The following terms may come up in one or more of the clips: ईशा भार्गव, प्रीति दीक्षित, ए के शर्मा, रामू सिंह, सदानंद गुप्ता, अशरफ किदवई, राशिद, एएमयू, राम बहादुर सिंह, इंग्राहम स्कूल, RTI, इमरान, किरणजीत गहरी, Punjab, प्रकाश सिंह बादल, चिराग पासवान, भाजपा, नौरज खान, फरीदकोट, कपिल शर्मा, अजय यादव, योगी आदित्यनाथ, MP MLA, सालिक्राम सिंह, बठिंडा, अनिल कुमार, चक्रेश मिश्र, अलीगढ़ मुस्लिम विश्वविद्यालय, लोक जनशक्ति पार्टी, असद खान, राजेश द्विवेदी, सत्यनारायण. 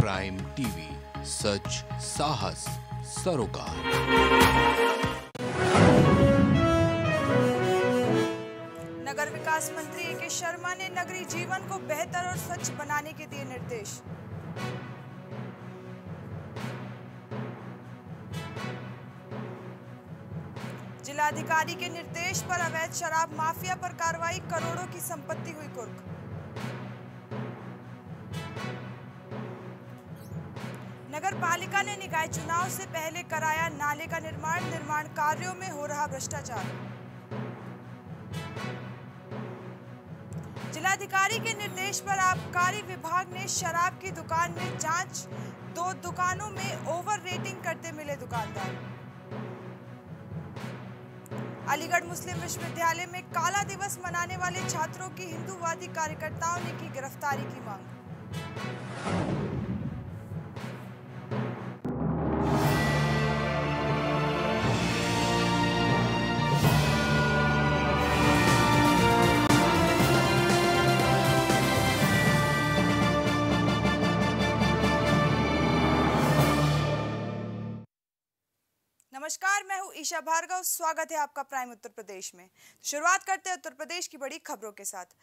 Prime TV, सच साहस सरोकार। नगर विकास मंत्री ए के शर्मा ने नगरीय जीवन को बेहतर और स्वच्छ बनाने के दिए निर्देश। जिलाधिकारी के निर्देश पर अवैध शराब माफिया पर कार्रवाई, करोड़ों की संपत्ति हुई कुर्क। नगर पालिका ने निकाय चुनाव से पहले कराया नाले का निर्माण कार्यों में हो रहा भ्रष्टाचार। जिलाधिकारी के निर्देश पर आबकारी विभाग ने शराब की दुकान में जांच, दो दुकानों में ओवर रेटिंग करते मिले दुकानदार। अलीगढ़ मुस्लिम विश्वविद्यालय में काला दिवस मनाने वाले छात्रों की हिंदूवादी कार्यकर्ताओं ने की गिरफ्तारी की मांग। नमस्कार, मैं हूं ईशा भार्गव। स्वागत है आपका प्राइम उत्तर प्रदेश में। शुरुआत करते हैं उत्तर प्रदेश की बड़ी खबरों के साथ।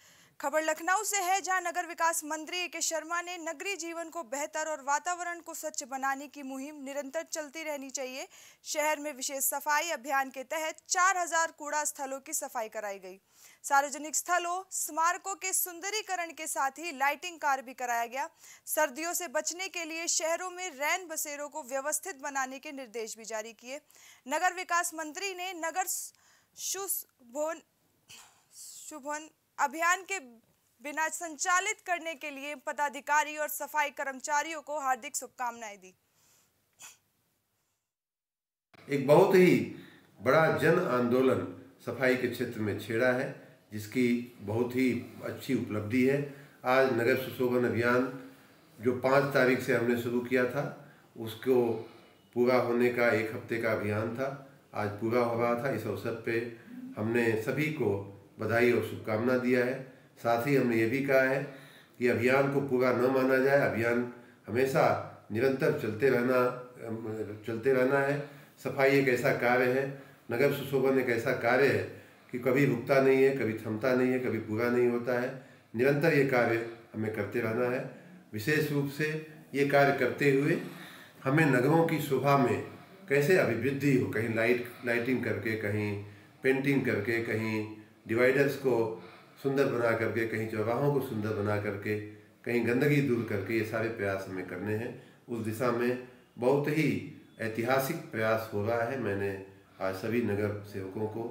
खबर लखनऊ से है, जहां नगर विकास मंत्री ए के शर्मा ने नगरीय जीवन को बेहतर और वातावरण को स्वच्छ बनाने की मुहिम निरंतर चलती रहनी चाहिए। शहर में विशेष सफाई अभियान के तहत 4000 कूड़ा स्थलों की सफाई कराई गई। सार्वजनिक स्थलों, स्मारकों के सुंदरीकरण के साथ ही लाइटिंग कार्य भी कराया गया। सर्दियों से बचने के लिए शहरों में रैन बसेरों को व्यवस्थित बनाने के निर्देश भी जारी किए। नगर विकास मंत्री ने नगर शुभन अभियान के बिना संचालित करने के लिए पदाधिकारी और सफाई कर्मचारियों को हार्दिक शुभकामनाएं दी। एक बहुत ही बड़ा जन आंदोलन सफाई के क्षेत्र में छेड़ा है, जिसकी बहुत ही अच्छी उपलब्धि है। आज नगर सुशोभन अभियान जो 5 तारीख से हमने शुरू किया था, उसको पूरा होने का 1 हफ्ते का अभियान था, आज पूरा हो रहा था। इस अवसर पे हमने सभी को बधाई और शुभकामना दिया है। साथ ही हमने ये भी कहा है कि अभियान को पूरा न माना जाए, अभियान हमेशा निरंतर चलते रहना है। सफाई एक ऐसा कार्य है, नगर सुशोभन एक ऐसा कार्य है कि कभी रुकता नहीं है, कभी थमता नहीं है, कभी पूरा नहीं होता है। निरंतर ये कार्य हमें करते रहना है। विशेष रूप से ये कार्य करते हुए हमें नगरों की शोभा में कैसे अभिवृद्धि हो, कहीं लाइटिंग करके, कहीं पेंटिंग करके, कहीं डिवाइडर्स को सुंदर बना करके, कहीं चौराहों को सुंदर बना करके, कहीं गंदगी दूर करके, ये सारे प्रयास हमें करने हैं। उस दिशा में बहुत ही ऐतिहासिक प्रयास हो रहा है। मैंने आज सभी नगर सेवकों को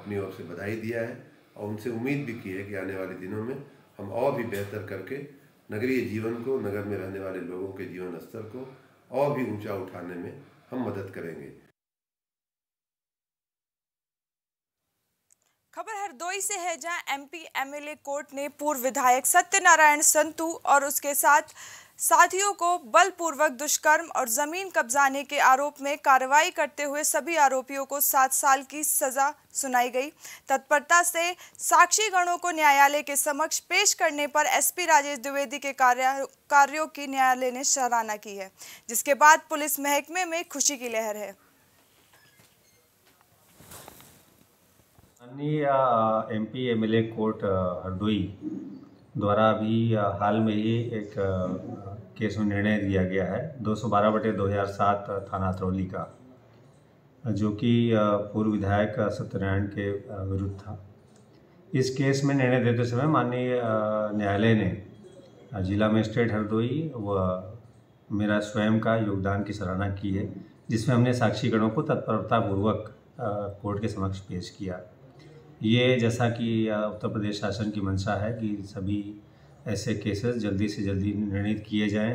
अपनी ओर से बधाई दिया है और उनसे उम्मीद भी की है कि आने वाले दिनों में हम और भी बेहतर करके नगरीय जीवन को, नगर में रहने वाले लोगों के जीवन स्तर को और भी ऊंचा उठाने में हम मदद करेंगे। खबर हरदोई से है, जहां MP MLA कोर्ट ने पूर्व विधायक सत्यनारायण संतू और उसके साथ साथियों को बलपूर्वक दुष्कर्म और जमीन कब्जाने के आरोप में कार्रवाई करते हुए सभी आरोपियों को 7 साल की सजा सुनाई गई। तत्परता से साक्षी गणों को न्यायालय के समक्ष पेश करने पर SP राजेश द्विवेदी के कार्यों की न्यायालय ने सराहना की है, जिसके बाद पुलिस महकमे में खुशी की लहर है। माननीय MP MLA कोर्ट हरदोई द्वारा अभी हाल में ही एक केस में निर्णय दिया गया है 212/2007 थाना अतरौली का, जो कि पूर्व विधायक सत्यनारायण के विरुद्ध था। इस केस में निर्णय देते समय माननीय न्यायालय ने जिला मजिस्ट्रेट हरदोई व मेरा स्वयं का योगदान की सराहना की है, जिसमें हमने साक्षीगणों को तत्परतापूर्वक कोर्ट के समक्ष पेश किया। ये जैसा कि उत्तर प्रदेश शासन की मंशा है कि सभी ऐसे केसेस जल्दी से जल्दी निर्णीत किए जाएं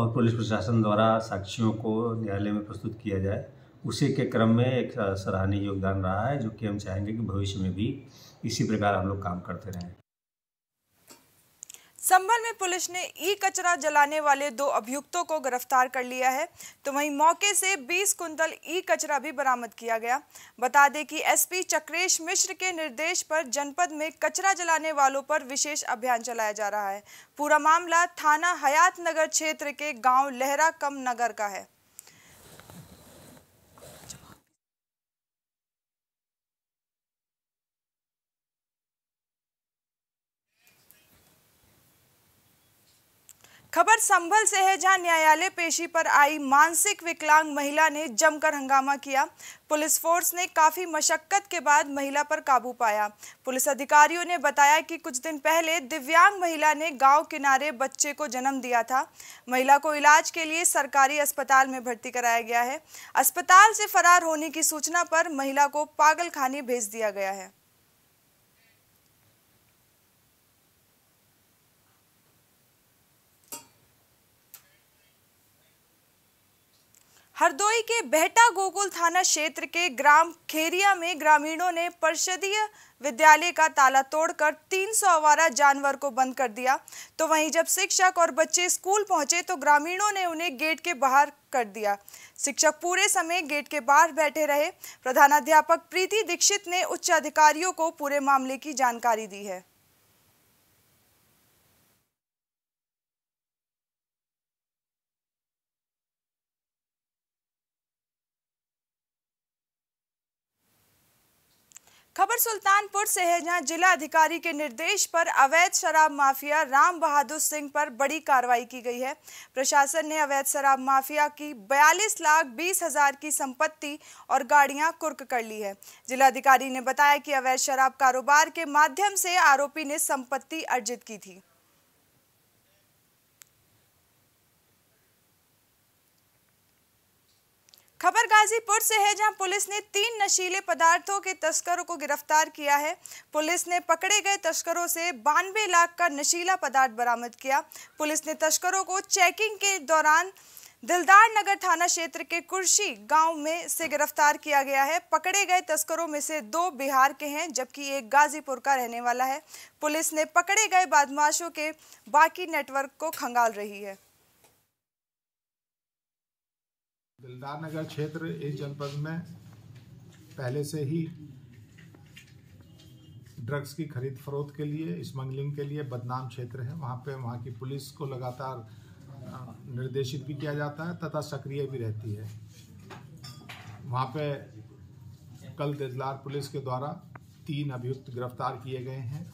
और पुलिस प्रशासन द्वारा साक्षियों को न्यायालय में प्रस्तुत किया जाए, उसी के क्रम में एक सराहनीय योगदान रहा है, जो कि हम चाहेंगे कि भविष्य में भी इसी प्रकार हम लोग काम करते रहें। संभल में पुलिस ने ई कचरा जलाने वाले 2 अभियुक्तों को गिरफ्तार कर लिया है, तो वहीं मौके से 20 कुंतल ई कचरा भी बरामद किया गया। बता दें कि एसपी चक्रेश मिश्र के निर्देश पर जनपद में कचरा जलाने वालों पर विशेष अभियान चलाया जा रहा है। पूरा मामला थाना हयात नगर क्षेत्र के गांव लहरा कम नगर का है। खबर संभल से है, जहां न्यायालय पेशी पर आई मानसिक विकलांग महिला ने जमकर हंगामा किया। पुलिस फोर्स ने काफ़ी मशक्कत के बाद महिला पर काबू पाया। पुलिस अधिकारियों ने बताया कि कुछ दिन पहले दिव्यांग महिला ने गांव किनारे बच्चे को जन्म दिया था। महिला को इलाज के लिए सरकारी अस्पताल में भर्ती कराया गया है। अस्पताल से फरार होने की सूचना पर महिला को पागलखाने भेज दिया गया है। हरदोई के बेहटा गोकुल थाना क्षेत्र के ग्राम खेरिया में ग्रामीणों ने परिषदीय विद्यालय का ताला तोड़कर 300 आवारा जानवर को बंद कर दिया। तो वहीं जब शिक्षक और बच्चे स्कूल पहुंचे तो ग्रामीणों ने उन्हें गेट के बाहर कर दिया। शिक्षक पूरे समय गेट के बाहर बैठे रहे। प्रधानाध्यापक प्रीति दीक्षित ने उच्च अधिकारियों को पूरे मामले की जानकारी दी है। खबर सुल्तानपुर से है, जहां जिला अधिकारी के निर्देश पर अवैध शराब माफिया राम बहादुर सिंह पर बड़ी कार्रवाई की गई है। प्रशासन ने अवैध शराब माफिया की 42,20,000 की संपत्ति और गाड़ियां कुर्क कर ली है। जिला अधिकारी ने बताया कि अवैध शराब कारोबार के माध्यम से आरोपी ने संपत्ति अर्जित की थी। खबर गाजीपुर से है, जहां पुलिस ने 3 नशीले पदार्थों के तस्करों को गिरफ्तार किया है। पुलिस ने पकड़े गए तस्करों से 92 लाख का नशीला पदार्थ बरामद किया। पुलिस ने तस्करों को चेकिंग के दौरान दिलदार नगर थाना क्षेत्र के कुर्शी गांव में से गिरफ्तार किया गया है। पकड़े गए तस्करों में से 2 बिहार के हैं, जबकि एक गाजीपुर का रहने वाला है। पुलिस ने पकड़े गए बदमाशों के बाकी नेटवर्क को खंगाल रही है। दिलदार नगर क्षेत्र इस जनपद में पहले से ही ड्रग्स की खरीद फरोख्त के लिए, स्मगलिंग के लिए बदनाम क्षेत्र है। वहाँ की पुलिस को लगातार निर्देशित भी किया जाता है तथा सक्रिय भी रहती है। वहाँ पे कल दिलदार पुलिस के द्वारा 3 अभियुक्त गिरफ्तार किए गए हैं,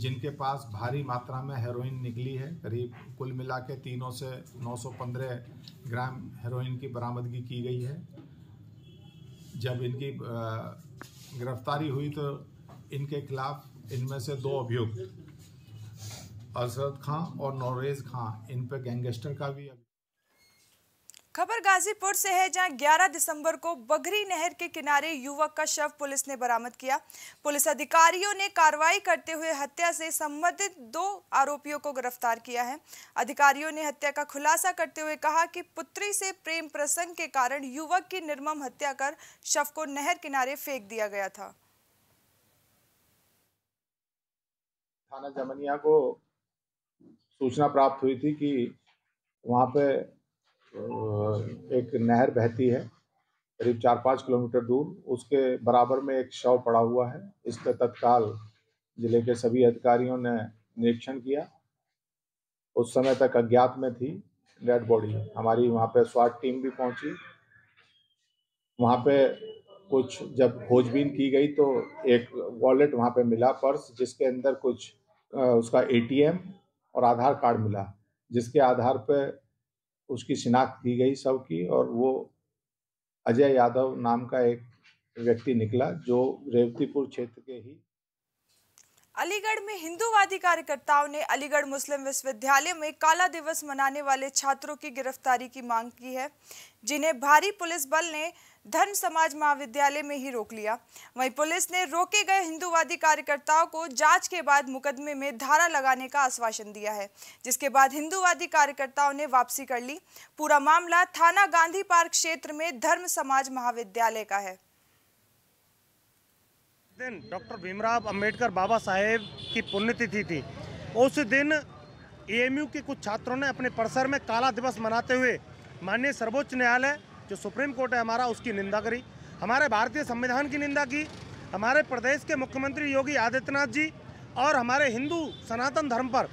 जिनके पास भारी मात्रा में हेरोइन निकली है। करीब कुल मिला के तीनों से 915 ग्राम हेरोइन की बरामदगी की गई है। जब इनकी गिरफ्तारी हुई तो इनके खिलाफ इनमें से 2 अभियुक्त असद खान और नौरज खान, इन पर गैंगस्टर का भी। खबर गाजीपुर से है, जहां 11 दिसंबर को बघरी नहर के किनारे युवक का शव पुलिस ने बरामद किया। पुलिस अधिकारियों ने कार्रवाई करते हुए हत्या से संबंधित 2 आरोपियों को गिरफ्तार किया है। अधिकारियों ने हत्या का खुलासा करते हुए कहा कि पुत्री से प्रेम प्रसंग के कारण युवक की निर्मम हत्या कर शव को नहर किनारे फेंक दिया गया था। थाना जमनिया को सूचना प्राप्त हुई थी कि वहाँ पे एक नहर बहती है करीब 4-5 किलोमीटर दूर, उसके बराबर में एक शव पड़ा हुआ है। इस पर तत्काल जिले के सभी अधिकारियों ने निरीक्षण किया। उस समय तक अज्ञात में थी डेड बॉडी। हमारी वहाँ पे स्वास्थ्य टीम भी पहुँची। वहाँ पे कुछ जब खोजबीन की गई तो एक वॉलेट वहाँ पे मिला, पर्स, जिसके अंदर कुछ उसका ATM और आधार कार्ड मिला, जिसके आधार पर उसकी शिनाख्त की गई सब की। और वो अजय यादव नाम का एक व्यक्ति निकला जो रेवतीपुर क्षेत्र के ही। अलीगढ़ में हिंदूवादी कार्यकर्ताओं ने अलीगढ़ मुस्लिम विश्वविद्यालय में काला दिवस मनाने वाले छात्रों की गिरफ्तारी की मांग की है, जिन्हें भारी पुलिस बल ने धर्म समाज महाविद्यालय में ही रोक लिया। वहीं पुलिस ने रोके गए हिंदूवादी कार्यकर्ताओं को जांच के बाद मुकदमे में धारा लगाने का आश्वासन दिया है, जिसके बाद हिंदूवादी कार्यकर्ताओं ने वापसी कर ली। पूरा मामला थाना गांधी पार्क क्षेत्र में धर्म समाज महाविद्यालय का है। दिन डॉक्टर भीमराव अम्बेडकर बाबा साहेब की पुण्यतिथि थी। उस दिन एएमयू के कुछ छात्रों ने अपने परिसर में काला दिवस मनाते हुए माननीय सर्वोच्च न्यायालय जो सुप्रीम कोर्ट है हमारा, उसकी निंदा करी, हमारे भारतीय संविधान की निंदा की, हमारे प्रदेश के मुख्यमंत्री योगी आदित्यनाथ जी और हमारे हिंदू सनातन धर्म पर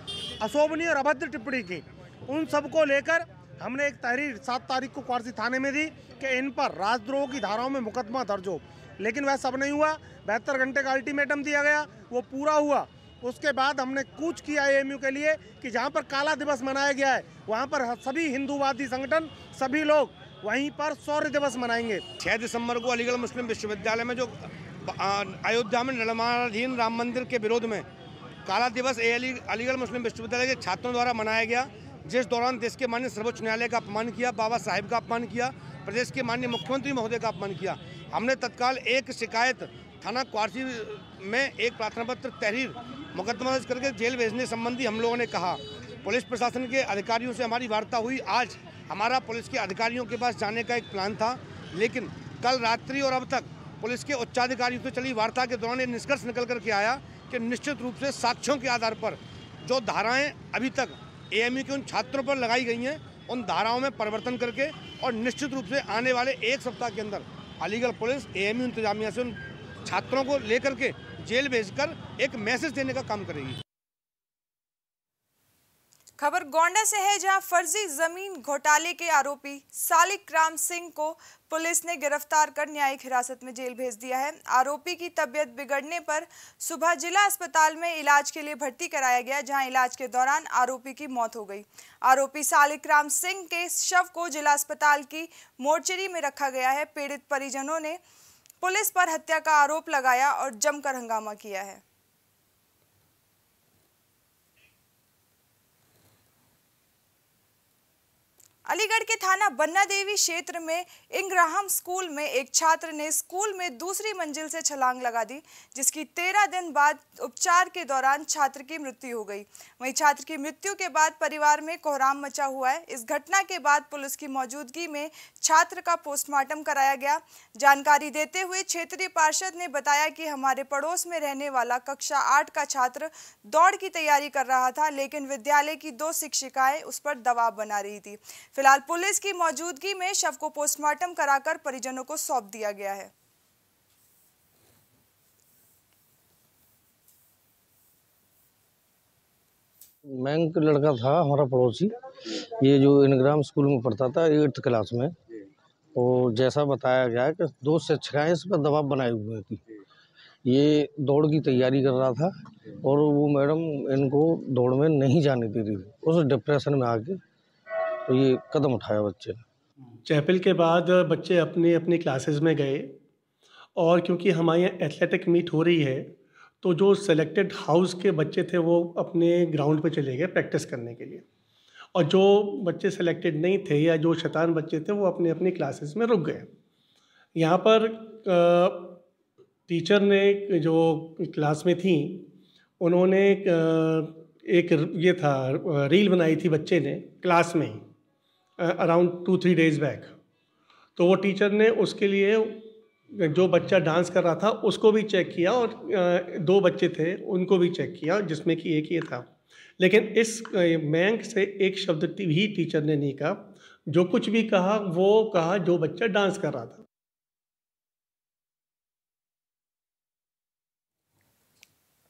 अशोभनीय और अभद्र टिप्पणी की। उन सबको लेकर हमने एक तहरीर 7 तारीख को क्वारसी थाने में दी कि इन पर राजद्रोह की धाराओं में मुकदमा दर्ज हो, लेकिन वह सब नहीं हुआ। 72 घंटे का अल्टीमेटम दिया गया, वो पूरा हुआ। उसके बाद हमने कूच किया एएमयू के लिए कि जहाँ पर काला दिवस मनाया गया है वहाँ पर सभी हिंदूवादी संगठन, सभी लोग वहीं पर शौर्य दिवस मनाएंगे। 6 दिसंबर को अलीगढ़ मुस्लिम विश्वविद्यालय में जो अयोध्या में निर्माणाधीन राम मंदिर के विरोध में काला दिवस अलीगढ़ मुस्लिम विश्वविद्यालय के छात्रों द्वारा मनाया गया, जिस दौरान देश के माननीय सर्वोच्च न्यायालय का अपमान किया, बाबा साहेब का अपमान किया, प्रदेश के माननीय मुख्यमंत्री महोदय का अपमान किया। हमने तत्काल एक शिकायत थाना क्वारसी में एक प्रार्थना पत्र तहरीर मुकदमा दर्ज करके जेल भेजने संबंधी हम लोगों ने कहा। पुलिस प्रशासन के अधिकारियों से हमारी वार्ता हुई। आज हमारा पुलिस के अधिकारियों के पास जाने का एक प्लान था, लेकिन कल रात्रि और अब तक पुलिस के उच्चाधिकारियों से चली वार्ता के दौरान निष्कर्ष निकल करके आया कि निश्चित रूप से साक्ष्यों के आधार पर जो धाराएँ अभी तक एएमयू के उन छात्रों पर लगाई गई हैं, उन धाराओं में परिवर्तन करके और निश्चित रूप से आने वाले 1 सप्ताह के अंदर अलीगढ़ पुलिस एएमयू इंतजामिया से उन छात्रों को लेकर के जेल भेजकर एक मैसेज देने का काम करेगी। खबर गोंडा से है, जहां फर्जी जमीन घोटाले के आरोपी सालिक्राम सिंह को पुलिस ने गिरफ्तार कर न्यायिक हिरासत में जेल भेज दिया है। आरोपी की तबीयत बिगड़ने पर सुबह जिला अस्पताल में इलाज के लिए भर्ती कराया गया, जहां इलाज के दौरान आरोपी की मौत हो गई। आरोपी सालिक्राम सिंह के शव को जिला अस्पताल की मोर्चरी में रखा गया है। पीड़ित परिजनों ने पुलिस पर हत्या का आरोप लगाया और जमकर हंगामा किया है। अलीगढ़ के थाना बन्ना देवी क्षेत्र में इंग्राहम स्कूल में एक छात्र ने स्कूल में दूसरी मंजिल से छलांग लगा दी, जिसकी 13 दिन बाद उपचार के दौरान छात्र की मृत्यु हो गई। वहीं छात्र की मृत्यु के बाद परिवार में कोहराम मचा हुआ है। इस घटना के बाद पुलिस की मौजूदगी में छात्र का पोस्टमार्टम कराया गया। जानकारी देते हुए क्षेत्रीय पार्षद ने बताया कि हमारे पड़ोस में रहने वाला कक्षा 8 का छात्र दौड़ की तैयारी कर रहा था, लेकिन विद्यालय की 2 शिक्षिकाएं उस पर दबाव बना रही थी। फिलहाल पुलिस की मौजूदगी में शव को पोस्टमार्टम कराकर परिजनों को सौंप दिया गया है। मैंग लड़का था हमारा पड़ोसी, ये जो इंग्राम स्कूल में पढ़ता था 8th क्लास में, और जैसा बताया गया कि 2 शिक्षिकाएं इस पर दबाव बनाई हुई थी। ये दौड़ की तैयारी कर रहा था और वो मैडम इनको दौड़ में नहीं जाने दे रही थी। उस डिप्रेशन में आके तो ये कदम उठाया बच्चे। चैपल के बाद बच्चे अपने अपने क्लासेस में गए और क्योंकि हमारे यहाँ एथलेटिक मीट हो रही है तो जो सेलेक्टेड हाउस के बच्चे थे वो अपने ग्राउंड पे चले गए प्रैक्टिस करने के लिए, और जो बच्चे सेलेक्टेड नहीं थे या जो शैतान बच्चे थे वो अपने अपने क्लासेस में रुक गए। यहाँ पर टीचर ने जो क्लास में थी उन्होंने एक ये था रील बनाई थी बच्चे ने क्लास में ही अराउंड 2-3 डेज़ बैक, तो वो टीचर ने उसके लिए जो बच्चा डांस कर रहा था उसको भी चेक किया और 2 बच्चे थे उनको भी चेक किया, जिसमें कि एक ये था। लेकिन इस मैंग से एक शब्द भी टीचर ने नहीं कहा। जो कुछ भी कहा वो कहा जो बच्चा डांस कर रहा था।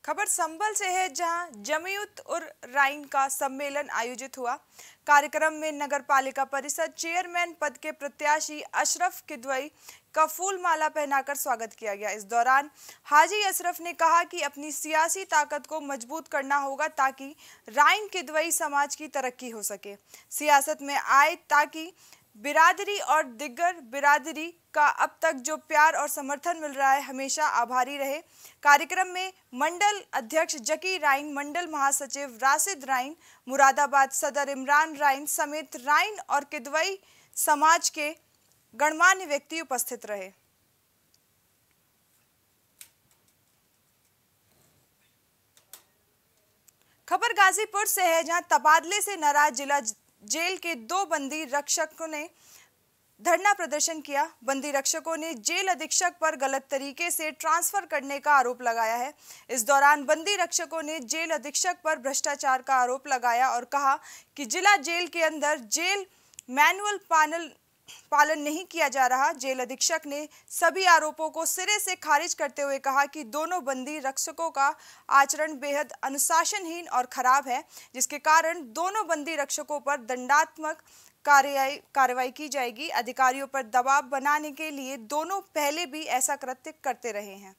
खबर संबल से है, जहां जमीयत और राइन का सम्मेलन आयोजित हुआ। कार्यक्रम में नगर पालिका परिषद चेयरमैन पद के प्रत्याशी अशरफ किदवई का फूल माला पहनाकर स्वागत किया गया। इस दौरान हाजी अशरफ ने कहा कि अपनी सियासी ताकत को मजबूत करना होगा ताकि राइन किदवई समाज की तरक्की हो सके, सियासत में आए ताकि बिरादरी और दिग्गर बिरादरी का अब तक जो प्यार और समर्थन मिल रहा है हमेशा आभारी रहे। कार्यक्रम में मंडल अध्यक्ष जकी राइन, मंडल महासचिव राशिद राइन, मुरादाबाद सदर इमरान राइन समेत राइन और किदवई समाज के गणमान्य व्यक्ति उपस्थित रहे। खबर गाजीपुर से है, जहां तबादले से नाराज जिला जेल के 2 बंदी रक्षकों ने धरना प्रदर्शन किया। बंदी रक्षकों ने जेल अधीक्षक पर गलत तरीके से ट्रांसफर करने का आरोप लगाया है। इस दौरान बंदी रक्षकों ने जेल अधीक्षक पर भ्रष्टाचार का आरोप लगाया और कहा कि जिला जेल के अंदर जेल मैनुअल पालन नहीं किया जा रहा। जेल अधीक्षक ने सभी आरोपों को सिरे से खारिज करते हुए कहा कि दोनों बंदी रक्षकों का आचरण बेहद अनुशासनहीन और खराब है, जिसके कारण दोनों बंदी रक्षकों पर दंडात्मक कार्रवाई की जाएगी। अधिकारियों पर दबाव बनाने के लिए दोनों पहले भी ऐसा कृत्य करते रहे हैं।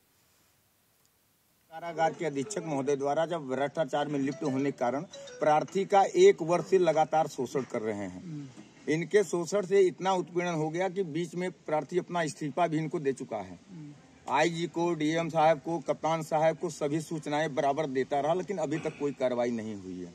कारागार के अधीक्षक महोदय द्वारा जब भ्रष्टाचार में लिप्त होने के कारण प्रार्थी का एक वर्ष से लगातार शोषण कर रहे हैं। इनके शोषण से इतना उत्पीड़न हो गया कि बीच में प्रार्थी अपना इस्तीफा भी इनको दे चुका है। आईजी को, डीएम साहब को, कप्तान साहब को सभी सूचनाएं बराबर देता रहा, लेकिन अभी तक कोई कार्रवाई नहीं हुई है।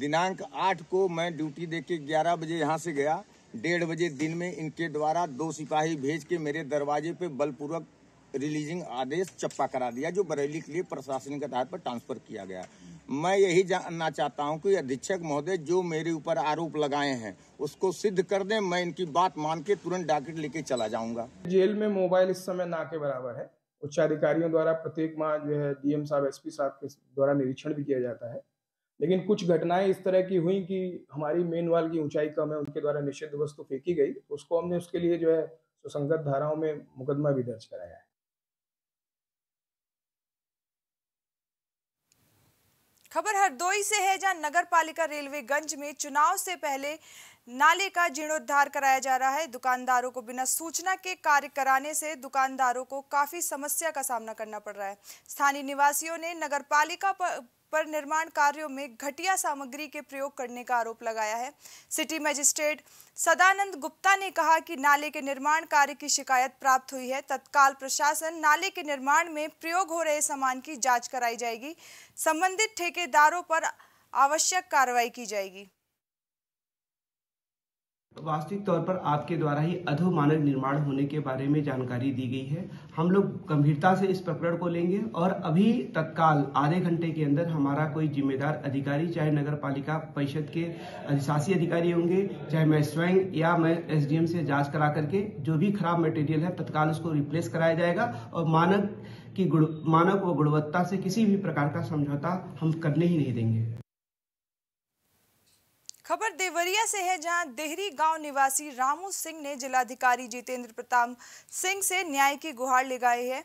दिनांक 8 को मैं ड्यूटी देके 11 बजे यहाँ से गया। 1:30 बजे दिन में इनके द्वारा 2 सिपाही भेज के मेरे दरवाजे पे बलपूर्वक रिलीजिंग आदेश चप्पा करा दिया, जो बरेली के लिए प्रशासनिक आधार पर ट्रांसफर किया गया। मैं यही जानना चाहता हूं कि अधीक्षक महोदय जो मेरे ऊपर आरोप लगाए हैं उसको सिद्ध कर दें। मैं इनकी बात मान के तुरंत डाकेट लेके चला जाऊंगा। जेल में मोबाइल इस समय ना के बराबर है। उच्चाधिकारियों द्वारा प्रत्येक माह जो है डीएम साहब, एसपी साहब के द्वारा निरीक्षण भी किया जाता है, लेकिन कुछ घटनाएं इस तरह की हुई कि हमारी मेन वाल की ऊंचाई कम है, उनके द्वारा निषिद्ध वस्तु फेंकी गई। उसको हमने उसके लिए जो है सुसंगत धाराओं में मुकदमा भी दर्ज कराया है। खबर हरदोई से है, जहां नगर पालिका रेलवेगंज में चुनाव से पहले नाले का जीर्णोद्धार कराया जा रहा है। दुकानदारों को बिना सूचना के कार्य कराने से दुकानदारों को काफी समस्या का सामना करना पड़ रहा है। स्थानीय निवासियों ने नगर पालिका पर निर्माण कार्यों में घटिया सामग्री के प्रयोग करने का आरोप लगाया है। सिटी मजिस्ट्रेट सदानंद गुप्ता ने कहा कि नाले के निर्माण कार्य की शिकायत प्राप्त हुई है। तत्काल प्रशासन नाले के निर्माण में प्रयोग हो रहे सामान की जांच कराई जाएगी। संबंधित ठेकेदारों पर आवश्यक कार्रवाई की जाएगी। वास्तविक तौर पर आपके द्वारा ही अधोमानव निर्माण होने के बारे में जानकारी दी गई है। हम लोग गंभीरता से इस प्रकरण को लेंगे और अभी तत्काल आधे घंटे के अंदर हमारा कोई जिम्मेदार अधिकारी, चाहे नगर पालिका परिषद के अधिशासी अधिकारी होंगे, चाहे मैं स्वयं या मैं एसडीएम से जांच करा करके जो भी खराब मटेरियल है तत्काल उसको रिप्लेस कराया जाएगा और मानक व गुणवत्ता से किसी भी प्रकार का समझौता हम करने ही नहीं देंगे। खबर देवरिया से है, जहां देहरी गांव निवासी रामू सिंह ने जिलाधिकारी जितेंद्र प्रताप सिंह से न्याय की गुहार लगाई है।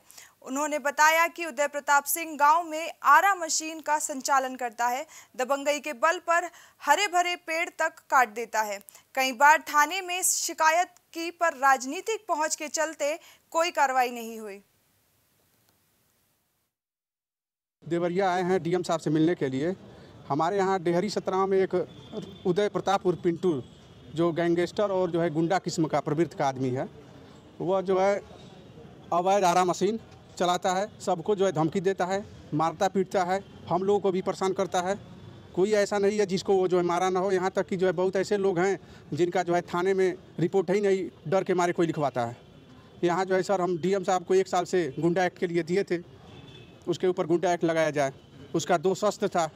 उन्होंने बताया कि उदय प्रताप सिंह गांव में आरा मशीन का संचालन करता है, दबंगई के बल पर हरे भरे पेड़ तक काट देता है। कई बार थाने में शिकायत की पर राजनीतिक पहुंच के चलते कोई कार्रवाई नहीं हुई। देवरिया आए हैं डीएम साहब से मिलने के लिए। हमारे यहाँ डेहरी सतराव में एक उदय प्रताप और पिंटू जो गैंगस्टर और जो है गुंडा किस्म का प्रवृत्ति का आदमी है, वह जो है अवैध आरा मशीन चलाता है, सबको जो है धमकी देता है, मारता पीटता है, हम लोगों को भी परेशान करता है। कोई ऐसा नहीं है जिसको वो जो है मारा ना हो। यहाँ तक कि जो है बहुत ऐसे लोग हैं जिनका जो है थाने में रिपोर्ट ही नहीं, डर के मारे कोई लिखवाता है। यहाँ जो है सर हम डीएम साहब को 1 साल से गुंडा एक्ट के लिए दिए थे, उसके ऊपर गुंडा एक्ट लगाया जाए। उसका 2 शस्त्र था,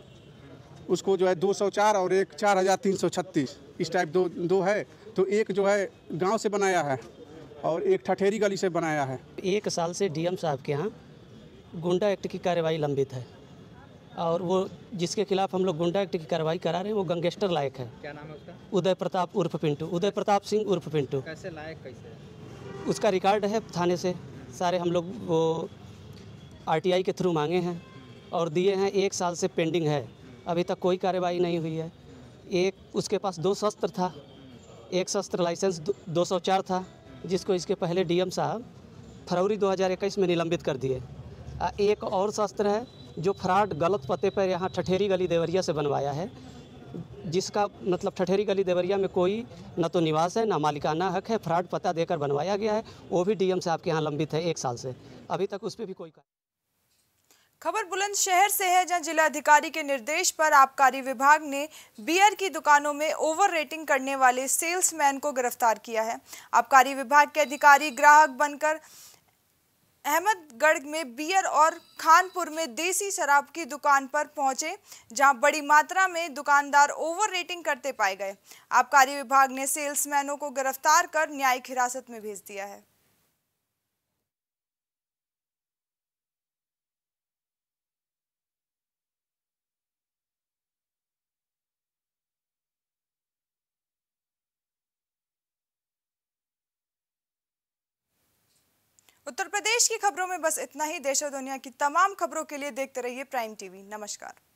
उसको जो है 204 और एक 4336 इस टाइप दो है, तो एक जो है गांव से बनाया है और एक ठठेरी गली से बनाया है। 1 साल से डीएम साहब के यहाँ गुंडा एक्ट की कार्रवाई लंबित है और वो जिसके खिलाफ हम लोग गुंडा एक्ट की कार्रवाई करा रहे हैं वो गैंगस्टर लायक है। क्या नाम है उसका? उदय प्रताप उर्फ पिंटू, उदय प्रताप सिंह उर्फ पिंटू। कैसे लायक, कैसे? उसका रिकॉर्ड है थाने से, सारे हम लोग वो RTI के थ्रू मांगे हैं और दिए हैं। 1 साल से पेंडिंग है, अभी तक कोई कार्रवाई नहीं हुई है। एक उसके पास 2 शस्त्र था, एक शस्त्र लाइसेंस 204 था, जिसको इसके पहले डीएम साहब फरवरी 2021 में निलंबित कर दिए। एक और शस्त्र है जो फ्रॉड गलत पते पर यहाँ ठठेरी गली देवरिया से बनवाया है, जिसका मतलब ठठेरी गली देवरिया में कोई न तो निवास है ना मालिकाना हक है, फ्रॉड पता देकर बनवाया गया है। वो भी डीएम साहब के यहाँ लंबित है 1 साल से, अभी तक उस पर भी कोई। खबर बुलंदशहर से है, जहां जिलाधिकारी के निर्देश पर आबकारी विभाग ने बियर की दुकानों में ओवर रेटिंग करने वाले सेल्समैन को गिरफ्तार किया है। आबकारी विभाग के अधिकारी ग्राहक बनकर अहमदगढ़ में बियर और खानपुर में देसी शराब की दुकान पर पहुंचे, जहां बड़ी मात्रा में दुकानदार ओवर रेटिंग करते पाए गए। आबकारी विभाग ने सेल्समैनों को गिरफ्तार कर न्यायिक हिरासत में भेज दिया है। उत्तर प्रदेश की खबरों में बस इतना ही। देश और दुनिया की तमाम खबरों के लिए देखते रहिए प्राइम टीवी। नमस्कार।